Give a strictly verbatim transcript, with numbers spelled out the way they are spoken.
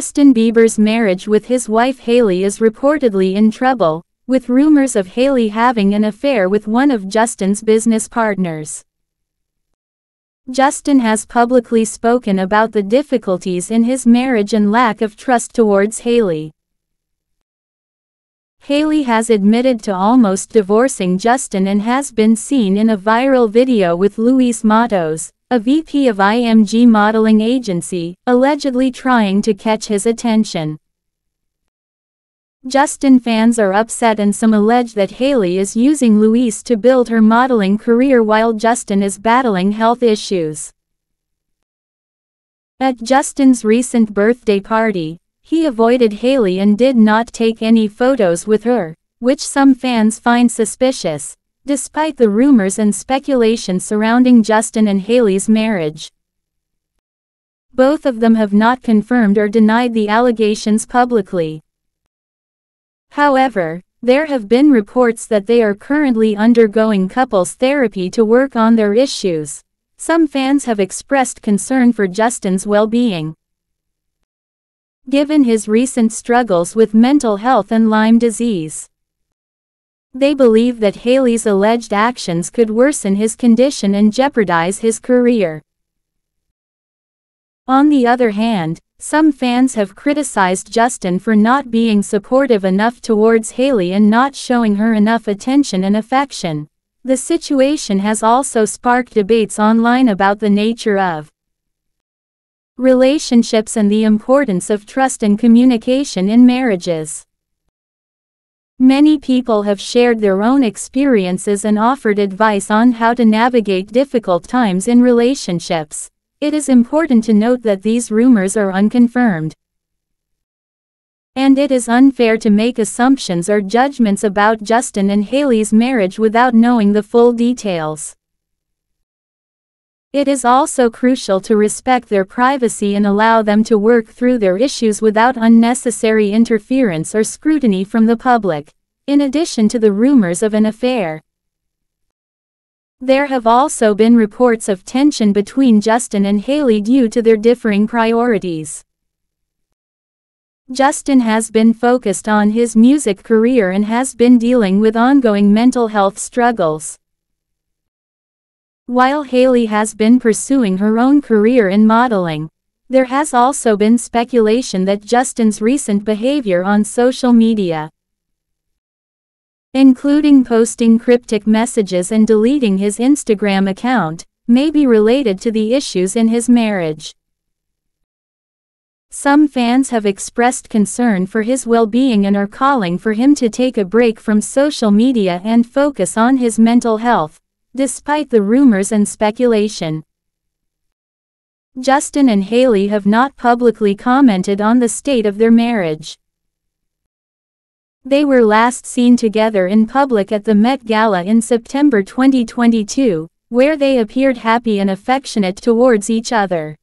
Justin Bieber's marriage with his wife Hailey is reportedly in trouble, with rumors of Hailey having an affair with one of Justin's business partners. Justin has publicly spoken about the difficulties in his marriage and lack of trust towards Hailey. Hailey has admitted to almost divorcing Justin and has been seen in a viral video with Luis Matos, a V P of I M G modeling agency, allegedly trying to catch his attention. Justin fans are upset and some allege that Hailey is using Luis to build her modeling career while Justin is battling health issues. At Justin's recent birthday party, he avoided Hailey and did not take any photos with her, which some fans find suspicious, despite the rumors and speculation surrounding Justin and Hailey's marriage. Both of them have not confirmed or denied the allegations publicly. However, there have been reports that they are currently undergoing couples therapy to work on their issues. Some fans have expressed concern for Justin's well-being, given his recent struggles with mental health and Lyme disease. They believe that Hailey's alleged actions could worsen his condition and jeopardize his career. On the other hand, some fans have criticized Justin for not being supportive enough towards Hailey and not showing her enough attention and affection. The situation has also sparked debates online about the nature of relationships and the importance of trust and communication in marriages. Many people have shared their own experiences and offered advice on how to navigate difficult times in relationships. It is important to note that these rumors are unconfirmed, and it is unfair to make assumptions or judgments about Justin and Hailey's marriage without knowing the full details. It is also crucial to respect their privacy and allow them to work through their issues without unnecessary interference or scrutiny from the public. In addition to the rumors of an affair, there have also been reports of tension between Justin and Hailey due to their differing priorities. Justin has been focused on his music career and has been dealing with ongoing mental health struggles, while Hailey has been pursuing her own career in modeling. There has also been speculation that Justin's recent behavior on social media, including posting cryptic messages and deleting his Instagram account, may be related to the issues in his marriage. Some fans have expressed concern for his well-being and are calling for him to take a break from social media and focus on his mental health. Despite the rumors and speculation, Justin and Hailey have not publicly commented on the state of their marriage. They were last seen together in public at the Met Gala in September twenty twenty-two, where they appeared happy and affectionate towards each other.